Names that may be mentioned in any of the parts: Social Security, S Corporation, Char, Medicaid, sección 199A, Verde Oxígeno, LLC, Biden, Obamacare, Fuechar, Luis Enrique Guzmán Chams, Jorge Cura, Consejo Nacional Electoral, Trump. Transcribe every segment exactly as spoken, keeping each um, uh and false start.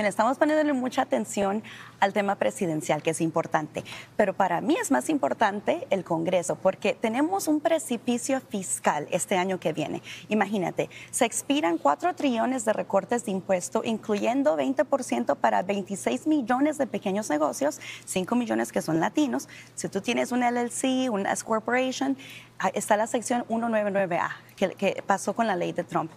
Estamos poniéndole mucha atención al tema presidencial, que es importante, pero para mí es más importante el Congreso, porque tenemos un precipicio fiscal este año que viene. Imagínate, se expiran cuatro trillones de recortes de impuestos, incluyendo veinte por ciento para veintiséis millones de pequeños negocios, cinco millones que son latinos. Si tú tienes un L L C, un S Corporation, está la sección ciento noventa y nueve A, que, que pasó con la ley de Trump.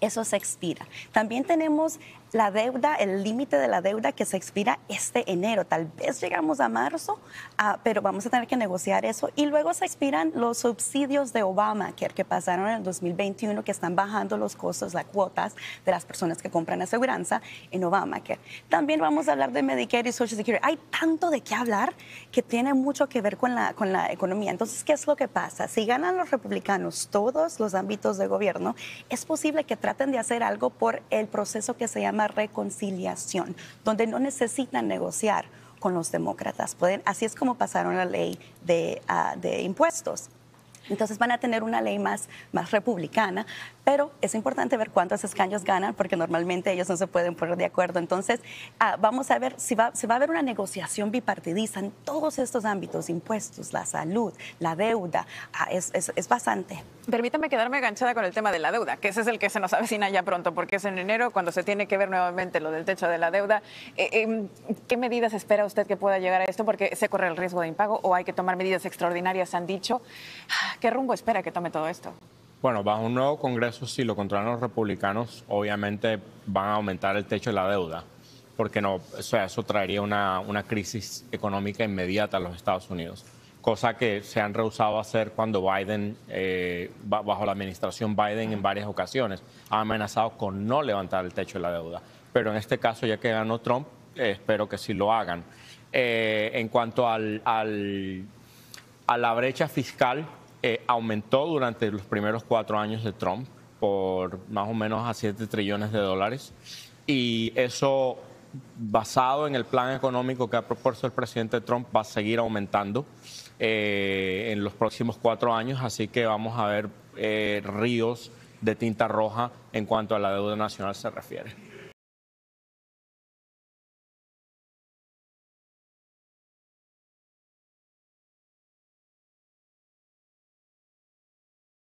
Eso se expira. También tenemos la deuda, el límite de la deuda que se expira este enero. Tal vez llegamos a marzo, uh, pero vamos a tener que negociar eso. Y luego se expiran los subsidios de Obamacare que pasaron en el dos mil veintiuno, que están bajando los costos, las cuotas de las personas que compran aseguranza en Obamacare. También vamos a hablar de Medicaid y Social Security. Hay tanto de qué hablar que tiene mucho que ver con la, con la economía. Entonces, ¿qué es lo que pasa? Si ganan los republicanos todos los ámbitos de gobierno, es posible que traten de hacer algo por el proceso que se llama reconciliación, donde no necesitan negociar con los demócratas. Pueden, así es como pasaron la ley de, uh, de impuestos. Entonces van a tener una ley más, más republicana, pero es importante ver cuántos escaños ganan, porque normalmente ellos no se pueden poner de acuerdo. Entonces uh, vamos a ver si va, si va a haber una negociación bipartidista en todos estos ámbitos, impuestos, la salud, la deuda, uh, es, es, es bastante. Permítame quedarme enganchada con el tema de la deuda, que ese es el que se nos avecina ya pronto, porque es en enero cuando se tiene que ver nuevamente lo del techo de la deuda. Eh, eh, ¿Qué medidas espera usted que pueda llegar a esto? Porque se corre el riesgo de impago o hay que tomar medidas extraordinarias, han dicho. ¿Qué rumbo espera que tome todo esto? Bueno, bajo un nuevo Congreso, si lo controlan los republicanos, obviamente van a aumentar el techo de la deuda, porque no, o sea, eso traería una, una crisis económica inmediata a los Estados Unidos, cosa que se han rehusado a hacer cuando Biden, eh, bajo la administración Biden en varias ocasiones, ha amenazado con no levantar el techo de la deuda. Pero en este caso, ya que ganó Trump, eh, espero que sí lo hagan. Eh, en cuanto al, al, a la brecha fiscal, Eh, aumentó durante los primeros cuatro años de Trump por más o menos a siete trillones de dólares, y eso, basado en el plan económico que ha propuesto el presidente Trump, va a seguir aumentando eh, en los próximos cuatro años, así que vamos a ver eh, ríos de tinta roja en cuanto a la deuda nacional se refiere.